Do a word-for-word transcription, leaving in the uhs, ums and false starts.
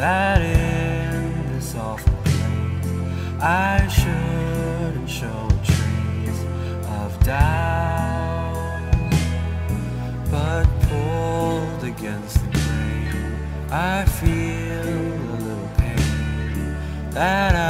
that in this awful place I shouldn't show trees of doubt, but pulled against the grain I feel a little pain that I